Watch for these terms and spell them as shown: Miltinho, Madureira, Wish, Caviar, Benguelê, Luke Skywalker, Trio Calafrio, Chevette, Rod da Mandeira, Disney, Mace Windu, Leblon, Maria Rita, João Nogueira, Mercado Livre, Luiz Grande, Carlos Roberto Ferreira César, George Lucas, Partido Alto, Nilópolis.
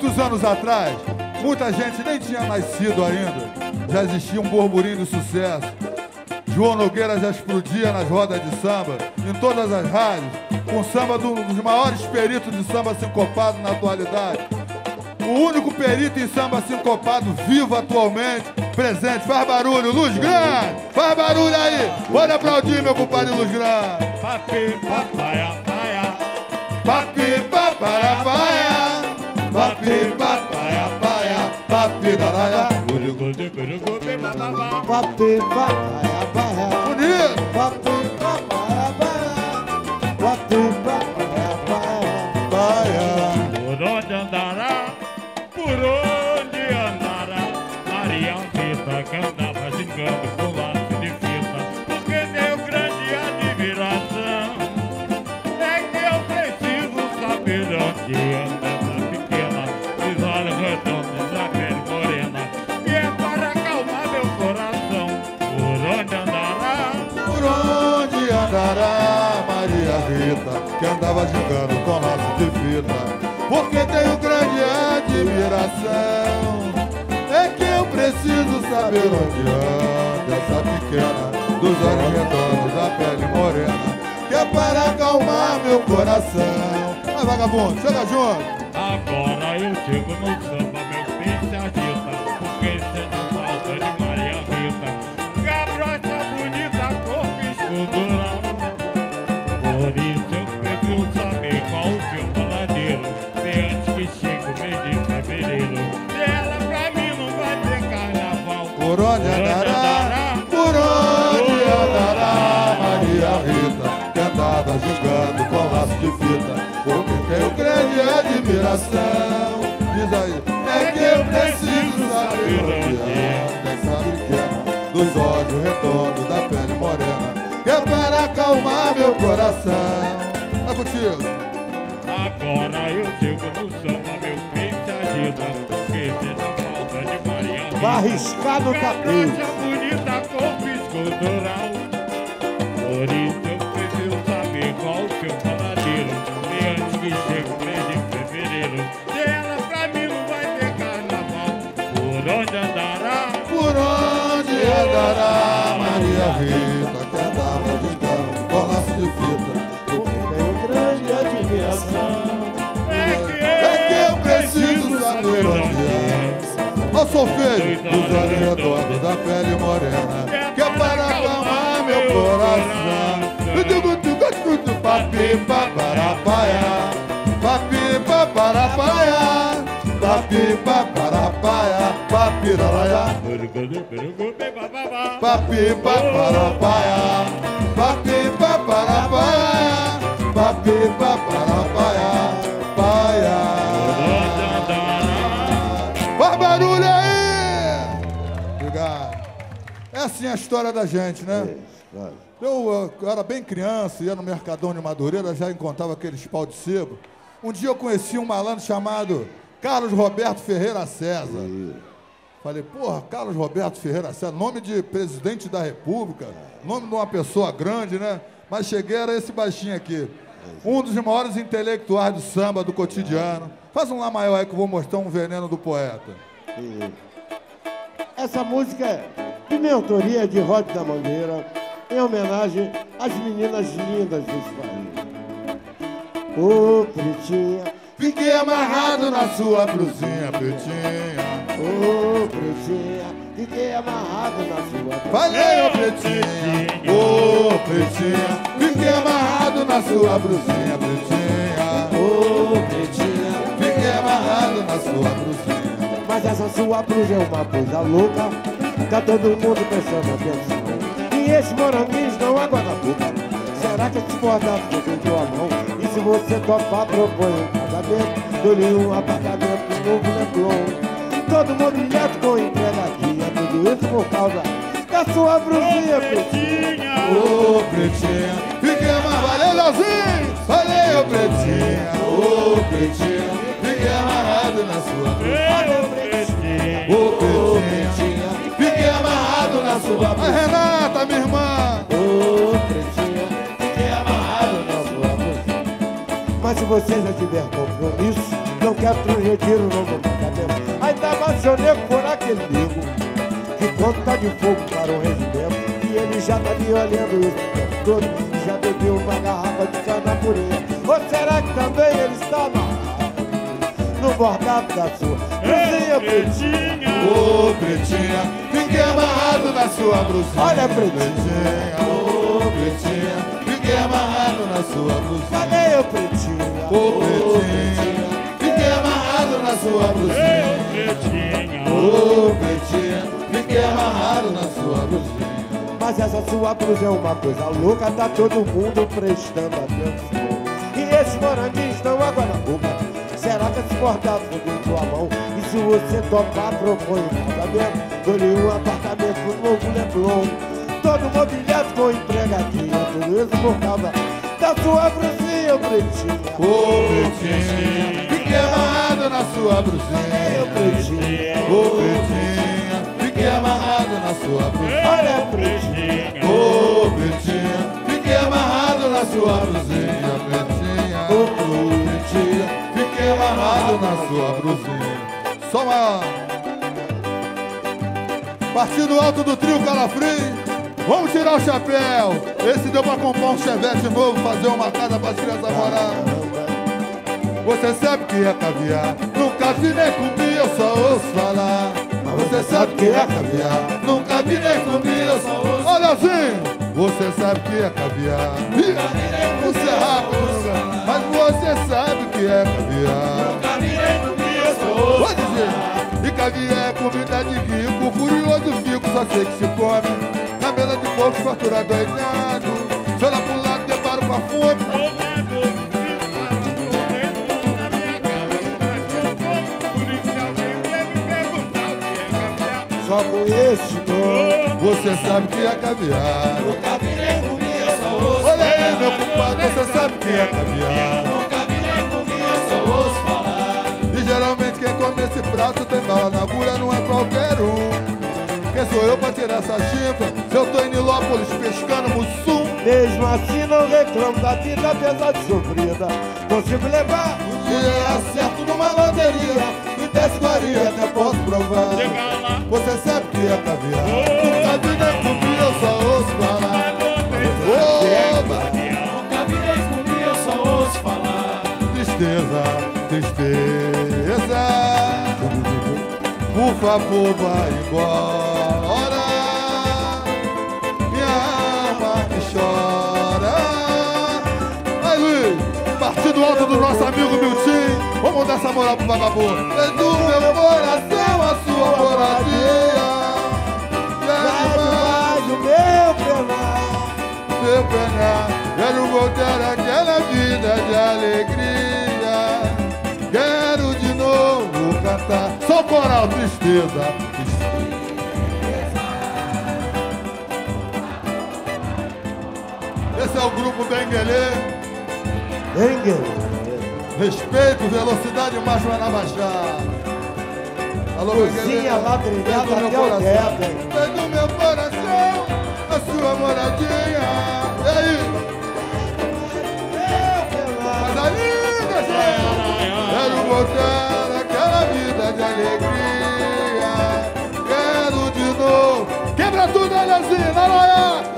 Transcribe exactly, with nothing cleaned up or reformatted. muitos anos atrás, muita gente nem tinha nascido ainda, já existia um burburinho de sucesso. João Nogueira já explodia nas rodas de samba, em todas as rádios, com samba do, dos maiores peritos de samba sincopado na atualidade. O único perito em samba sincopado vivo atualmente, presente, faz barulho, Luiz Grande! Faz barulho aí! Bora aplaudir, meu compadre Luiz Grande! Papi, papaya, paia, papi, papaya, paia, papi, papaya, paia, papi, papaya, papi, papaya. Por onde andará, por onde andará, Marião Vita cantava gingando com laço de fita, porque meu grande admiração é que eu preciso saber onde anda essa pequena, os olhos redondos da pele morena, e é para acalmar meu coração. Por onde andará, por onde andará, Maria Rita, que andava gingando com laço de fita, porque tenho grande admiração, é que eu preciso saber onde anda essa pequena, dos olhos redondos da pele morena, que é para acalmar meu coração. Vai, vagabundo, chega junto. Agora eu chego no samba, meu peito se agita, porque sendo a falta de Maria Rita, gabrota bonita, corpo escultural. Por isso eu preciso saber qual o seu paladeiro, antes que chega o mês de fevereiro, dela pra mim não vai ter carnaval. Por onde andará, por onde andará, Maria Rita, que andava jogando com laço de fita, porque tenho grande admiração, diz aí, é que eu preciso saber onde anda essa pequena, dos olhos redondos da pele morena, que é para acalmar meu coração. Tá contigo. Agora eu digo no samba, meu peito agita, porque sendo a falta de Maria Rita, barriscado da bruxa bonita, corpo escultural. Por isso eu preciso saber qual o seu paladeiro, e antes que chegue o mês de fevereiro, dela pra mim não vai ter carnaval. Por onde andará, por onde andará, Maria Rita, que andava de galo, com laço de fita, é que eu preciso saber onde é o solfejo dos olhos redondos da pele morena, que é para acalmar meu coração. Papi, paparapaia, papi, paparapaia, papi, paparapaia, papi, paparapaia, papi, paparapaia, papi, paparapaia, papi, paparapaia, paia. Faz barulho aí! Obrigado. É assim a história da gente, né? Eu, eu era bem criança, ia no Mercadão de Madureira, já encontrava aqueles pau de sebo. Um dia eu conheci um malandro chamado Carlos Roberto Ferreira César. Falei, porra, Carlos Roberto Ferreira César, nome de presidente da República, nome de uma pessoa grande, né? Mas cheguei, era esse baixinho aqui. Um dos maiores intelectuais do samba, do cotidiano. Faz um lá maior aí que eu vou mostrar um veneno do poeta. Essa música é minha autoria, de Rod da Mandeira, em homenagem às meninas lindas desse país. Ô, oh, pretinha, fiquei amarrado na sua blusinha, pretinha. Ô, oh, pretinha, fiquei amarrado na sua blusinha. Falei, ô pretinha, ô pretinha, fiquei amarrado na sua blusinha, pretinha. Ô pretinha, fiquei amarrado na sua blusinha. Mas essa sua blusa é uma coisa louca, tá todo mundo prestando atenção. E esses moranguinhos não aguam na boca. Será que esse bordado que eu tenho a mão? E se você topar, propõe um casamento, dou-lhe um apartamento novo, né, Leblon? Todo mundo direto com entregadinha, tudo isso por causa da sua brusinha, pretinha. Ô, pretinha, fiquei amarrado, valeu, Leozinho! Valeu, pretinha, ô, pretinha, fiquei amarrado na sua brusinha. Ô, pretinha, fiquei amarrado na sua brusinha. A Renata, minha irmã! Ô, pretinha, fiquei amarrado na sua brusinha. Mas se você já tiver compromisso, não quer pro retiro, não vou ficar mesmo. Ainda mais eu nego por aquele nego que conta de fogo para o residente. E ele já tá me olhando o tempo todo, já bebeu uma garrafa de cana purinha. Ou será que também ele está amarrado no bordado da sua brusinha? Pretinha, ô pretinha, fiquei amarrado na sua brusinha. Olha pretinha, ô pretinha, fiquei amarrado na sua brusinha. Falei, ô pretinha, ô pretinha, fiquei amarrado na sua brusinha. Ô pretinha, ô pretinha, fiquei amarrado na sua brusinha. Mas essa sua blusa é uma coisa louca, tá todo mundo prestando atenção. E esses moranguinhos estão água na boca. Será que esse bordado ficou em tua mão? E se você topar, propõe um casamento. Dou-lhe um apartamento novo, Leblon, todo mobiliado com empregadinha, tudo isso por causa da sua brusinha, pretinha. Ô pretinha, fiquei amarrado na sua brusinha. Ô pretinha, ô pretinha, fiquei amarrado na sua brusinha. Olha pretinha, ô pretinha, fiquei amarrado na sua brusinha. Pretinha, ô pretinha, fiquei amarrado na sua brusinha. Só uma... Partindo alto do trio Calafrio, vamos tirar o chapéu. Esse deu pra comprar um Chevette novo, fazer uma casa pras crianças morar. Você sabe que é caviar, nunca vi nem comi, eu só ouço falar. Você sabe que é caviar, nunca vi nem comi, eu só ouço falar. Olha assim! Você sabe que é caviar, nunca vi nem comi, eu só ouço falar. Mas você sabe que é caviar, nunca vi nem comi, eu só ouço falar. E caviar é comida de rico, furioso fico, só sei que se come. Cabela de porco, fartura doidado, chora pro lado, depara o perfume. Só com esse nome, você sabe que é caviar. Nunca vi nem comi, eu só ouço falar. Olha aí, meu compadre, você sabe que é caviar. Nunca vi nem comi, eu só ouço falar. E geralmente quem come esse prato tem bala na agulha, não é qualquer um. Quem sou eu pra tirar essa chifra? Se eu tô em Nilópolis pescando mussum. Mesmo assim não reclamo da vida, apesar de sofrida, consigo levar um dia acerto numa loteria. E desse varia até posso provar. Você sabe que é caviar, nunca vi nem comi, eu só ouço falar. Nunca vi nem comi, eu só ouço falar. Tristeza, tristeza, por favor vai embora, minha alma que chora. Aí Luiz, partido alto do nosso amigo Miltinho, vamos dar essa moral pro vagabundo. É do meu coração a sua moradia, vai do meu penar, meu penar. Quero voltar àquela vida de alegria, quero de novo cantar. Só o coral, tristeza, tristeza. Esse é o grupo Benguelê. Benguelê. Respeito, velocidade máxima na baixada. Alô, Benguelê, madrugada do meu coração. Vem do meu coração, a sua moradinha. E aí? Mas aí, gente, quero voltar àquela vida de alegria, quero de novo. Quebra tudo, Alezinho, na loja!